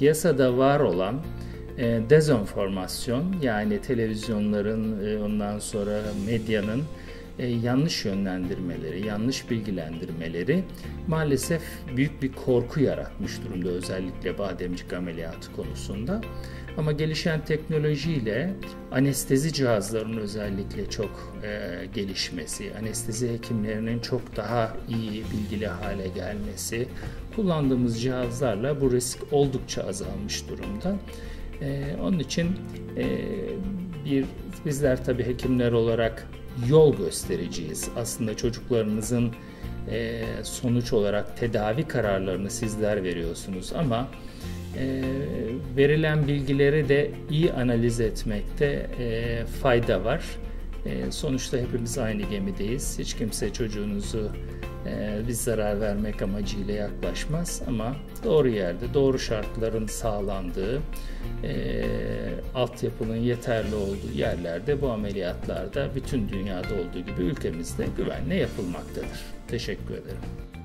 piyasada var olan dezenformasyon, yani televizyonların, ondan sonra medyanın yanlış yönlendirmeleri, yanlış bilgilendirmeleri maalesef büyük bir korku yaratmış durumda, özellikle bademcik ameliyatı konusunda. Ama gelişen teknolojiyle anestezi cihazlarının özellikle çok gelişmesi, anestezi hekimlerinin çok daha iyi bilgili hale gelmesi, kullandığımız cihazlarla bu risk oldukça azalmış durumda. Onun için bizler tabii hekimler olarak yol göstericiyiz. Aslında çocuklarınızın sonuç olarak tedavi kararlarını sizler veriyorsunuz ama verilen bilgileri de iyi analiz etmekte fayda var. Sonuçta hepimiz aynı gemideyiz. Hiç kimse çocuğunuzu bir zarar vermek amacıyla yaklaşmaz ama doğru yerde, doğru şartların sağlandığı, altyapının yeterli olduğu yerlerde bu ameliyatlarda bütün dünyada olduğu gibi ülkemizde güvenle yapılmaktadır. Teşekkür ederim.